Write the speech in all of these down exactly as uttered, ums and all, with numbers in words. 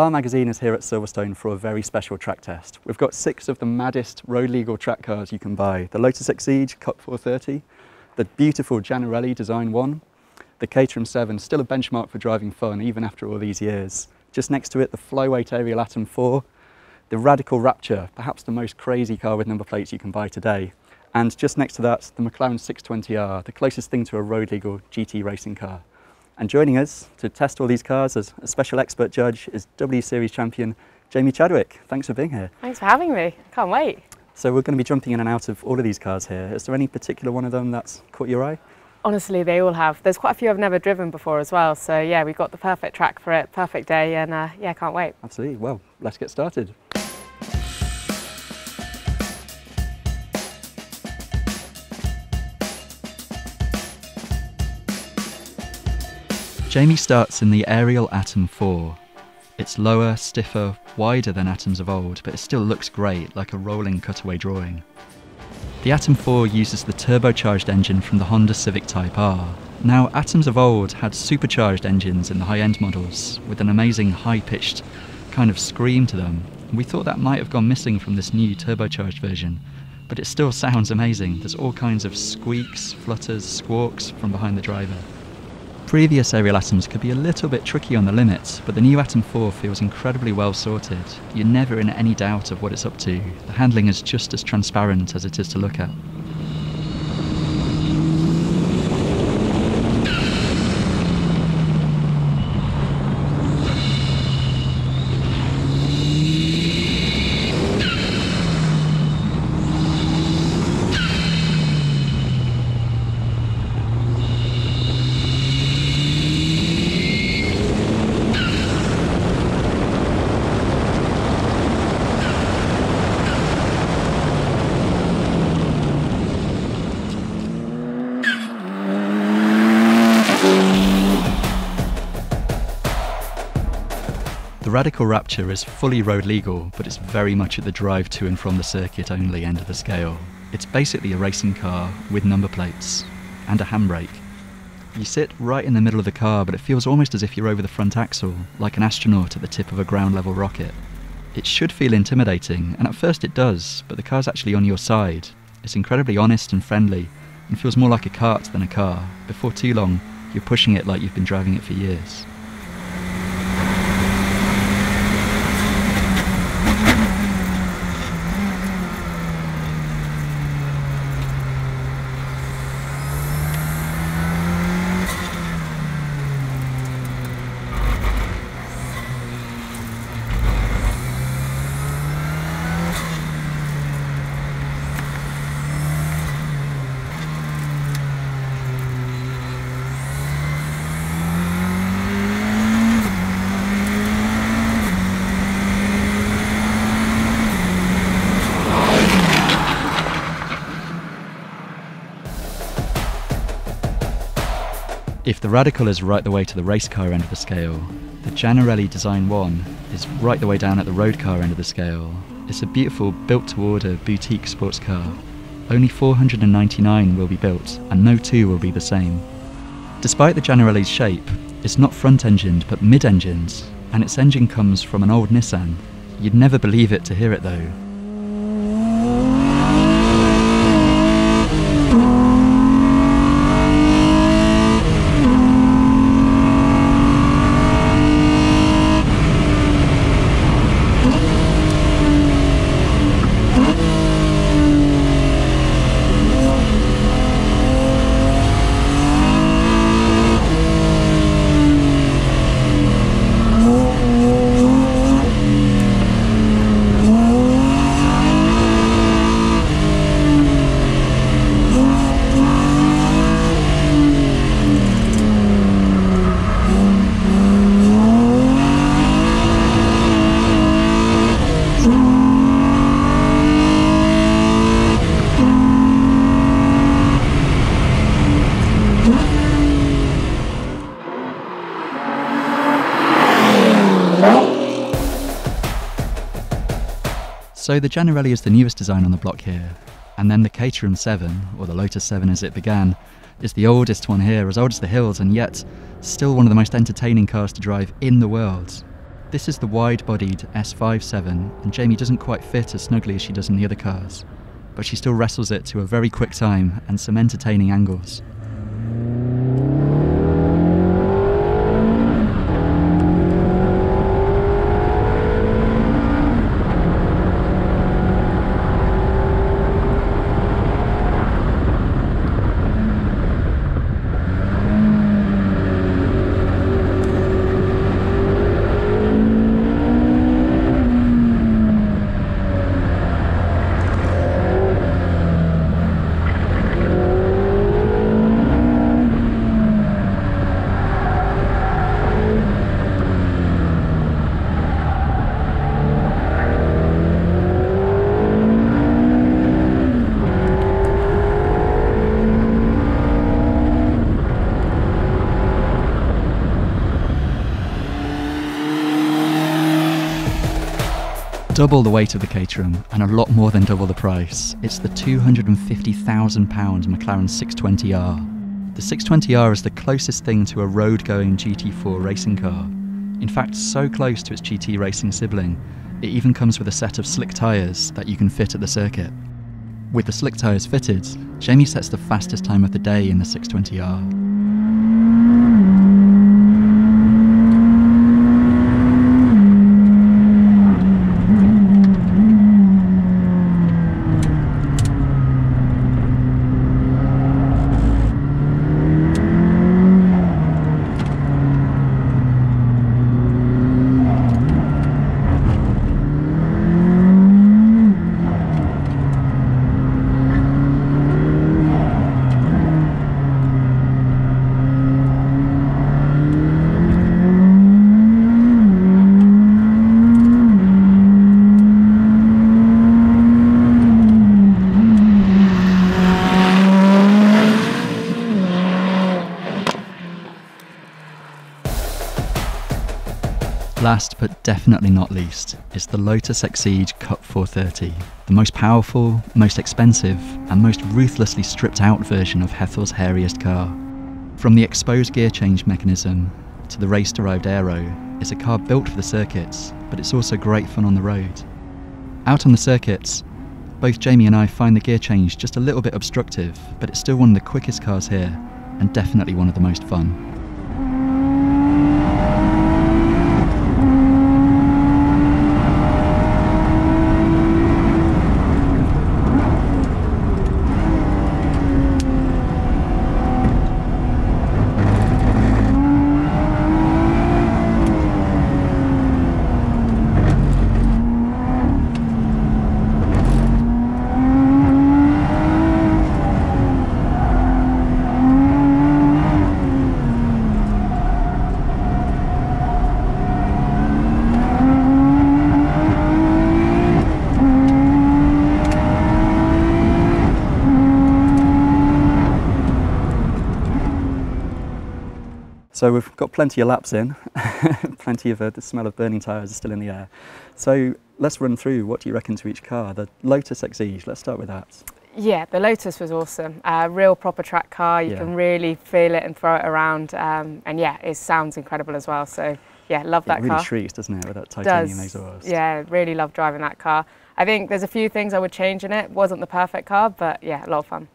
Car Magazine is here at Silverstone for a very special track test. We've got six of the maddest road legal track cars you can buy. The Lotus Exige Cup four thirty, the beautiful Gianarelli Design one, the Caterham seven, still a benchmark for driving fun even after all these years. Just next to it, the flyweight Ariel Atom four, the Radical Rapture, perhaps the most crazy car with number plates you can buy today. And just next to that, the McLaren six twenty R, the closest thing to a road legal G T racing car. And joining us to test all these cars as a special expert judge is W Series champion Jamie Chadwick. Thanks for being here. Thanks for having me. Can't wait. So we're going to be jumping in and out of all of these cars here. Is there any particular one of them that's caught your eye? Honestly, they all have. There's quite a few I've never driven before as well. So yeah, we've got the perfect track for it, perfect day, and uh, yeah, can't wait. Absolutely. Well, let's get started. Jamie starts in the Ariel Atom four. It's lower, stiffer, wider than Atoms of old, but it still looks great, like a rolling cutaway drawing. The Atom four uses the turbocharged engine from the Honda Civic Type R. Now, Atoms of old had supercharged engines in the high-end models, with an amazing high-pitched kind of scream to them. We thought that might have gone missing from this new turbocharged version, but it still sounds amazing. There's all kinds of squeaks, flutters, squawks from behind the driver. Previous Ariel Atoms could be a little bit tricky on the limits, but the new Atom four feels incredibly well sorted. You're never in any doubt of what it's up to. The handling is just as transparent as it is to look at. The Radical Rapture is fully road legal, but it's very much at the drive to and from the circuit only end of the scale. It's basically a racing car with number plates and a handbrake. You sit right in the middle of the car, but it feels almost as if you're over the front axle, like an astronaut at the tip of a ground level rocket. It should feel intimidating, and at first it does, but the car's actually on your side. It's incredibly honest and friendly, and feels more like a cart than a car. Before too long, you're pushing it like you've been driving it for years. If the Radical is right the way to the race car end of the scale, the Gianarelli Design one is right the way down at the road car end of the scale. It's a beautiful built-to-order boutique sports car. Only four hundred ninety-nine will be built, and no two will be the same. Despite the Gianarelli's shape, it's not front-engined but mid-engined, and its engine comes from an old Nissan. You'd never believe it to hear it though. So the Gianarelli is the newest design on the block here, and then the Caterham seven, or the Lotus seven as it began, is the oldest one here, as old as the hills, and yet still one of the most entertaining cars to drive in the world. This is the wide-bodied S fifty-seven, and Jamie doesn't quite fit as snugly as she does in the other cars, but she still wrestles it to a very quick time and some entertaining angles. Double the weight of the Caterham, and a lot more than double the price. It's the two hundred and fifty thousand pound McLaren six twenty R. The six twenty R is the closest thing to a road-going G T four racing car. In fact, so close to its G T racing sibling, it even comes with a set of slick tyres that you can fit at the circuit. With the slick tyres fitted, Jamie sets the fastest time of the day in the six twenty R. Last but definitely not least is the Lotus Exige Cup four thirty, the most powerful, most expensive and most ruthlessly stripped out version of Hethel's hairiest car. From the exposed gear change mechanism to the race derived aero, it's a car built for the circuits, but it's also great fun on the road. Out on the circuits, both Jamie and I find the gear change just a little bit obstructive, but it's still one of the quickest cars here and definitely one of the most fun. So we've got plenty of laps in, plenty of uh, the smell of burning tyres is still in the air. So let's run through, what do you reckon to each car? The Lotus Exige, let's start with that. Yeah, the Lotus was awesome. A uh, real proper track car, you yeah. can really feel it and throw it around. Um, and yeah, it sounds incredible as well. So yeah, love that car. It really car. shrieks, doesn't it, with that titanium does. exhaust. Yeah, really love driving that car. I think there's a few things I would change in it. Wasn't the perfect car, but yeah, a lot of fun.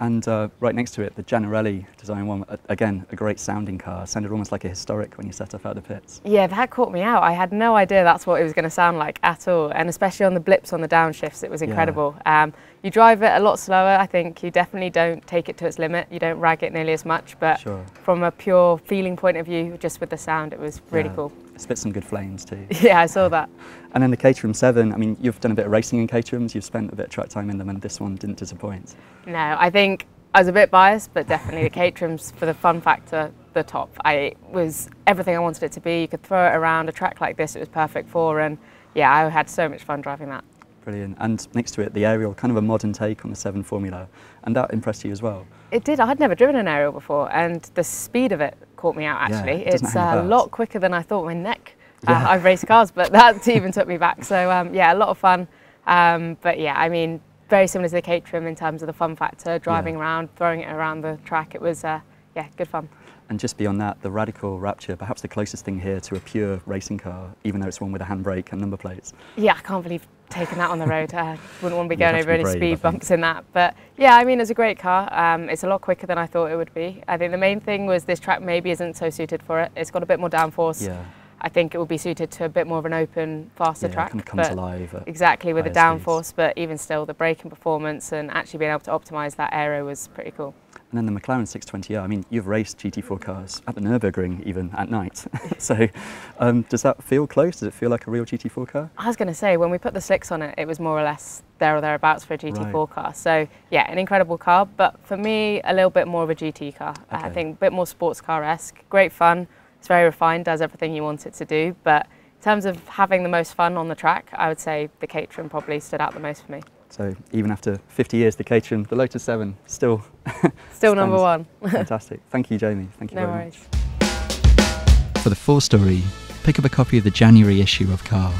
And uh, right next to it, the Gianarelli Design one, again, a great sounding car. Sounded almost like a historic when you set off out of the pits. Yeah, that caught me out. I had no idea that's what it was going to sound like at all. And especially on the blips on the downshifts, it was incredible. Yeah. Um, you drive it a lot slower, I think. You definitely don't take it to its limit. You don't rag it nearly as much. But sure. from a pure feeling point of view, just with the sound, it was really yeah. cool. Spit some good flames too. Yeah, I saw that. And then the Caterham seven, I mean, you've done a bit of racing in Caterhams, you've spent a bit of track time in them, and this one didn't disappoint. No, I think I was a bit biased, but definitely the Caterhams, for the fun factor, the top. I, it was everything I wanted it to be. You could throw it around a track like this, it was perfect for, and yeah, I had so much fun driving that. Brilliant. And next to it, the Ariel, kind of a modern take on the seven Formula, and that impressed you as well? It did. I had never driven an Ariel before, and the speed of it caught me out, actually. Yeah, it it's a lot quicker than I thought. My neck, yeah. uh, I've raced cars, but that even took me back. So um, yeah, a lot of fun. Um, but yeah, I mean, very similar to the Caterham in terms of the fun factor, driving yeah. around, throwing it around the track. It was, uh, yeah, good fun. And just beyond that, the Radical Rapture, perhaps the closest thing here to a pure racing car, even though it's one with a handbrake and number plates. Yeah, I can't believe taking that on the road. I uh, wouldn't want to be going over any speed bumps in that. But yeah, I mean, it's a great car. Um, it's a lot quicker than I thought it would be. I think the main thing was this track maybe isn't so suited for it. It's got a bit more downforce. Yeah. I think it will be suited to a bit more of an open, faster yeah, track. It can come to life exactly with the downforce, but even still, the braking performance and actually being able to optimise that aero was pretty cool. And then the McLaren six twenty R, I mean, you've raced G T four cars at the Nürburgring even at night. So um, does that feel close? Does it feel like a real G T four car? I was going to say, when we put the slicks on it, it was more or less there or thereabouts for a G T four right. car. So yeah, an incredible car, but for me, a little bit more of a G T car. Okay. I think a bit more sports car-esque, great fun. It's very refined, does everything you want it to do, but in terms of having the most fun on the track, I would say the Caterham probably stood out the most for me. So even after fifty years, the Caterham, the Lotus seven, still... still number one. Fantastic. Thank you, Jamie. Thank you no very worries. much. For the full story, pick up a copy of the January issue of Car.